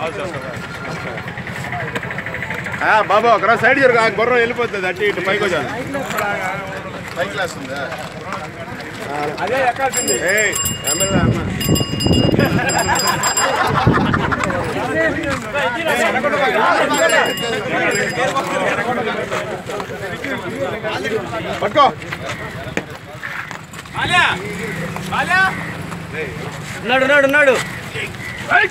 Baba, can I side your guy? Borrow help with that. It might go down. My class. Hey, I'm go. Nadu. Right.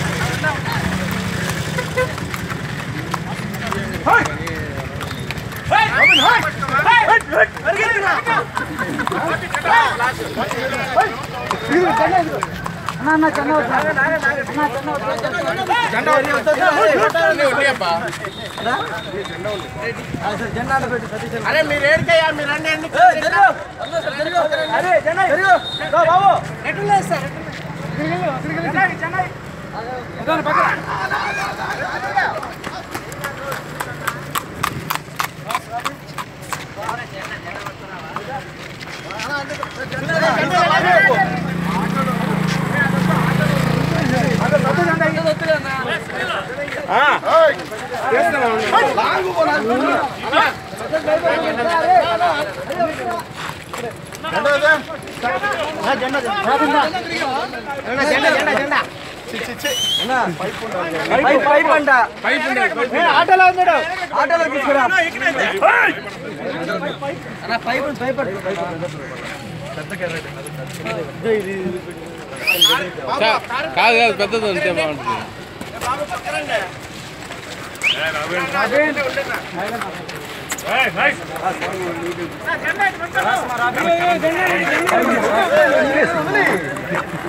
to go to the hospital. I'm going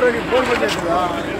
to go to the hospital.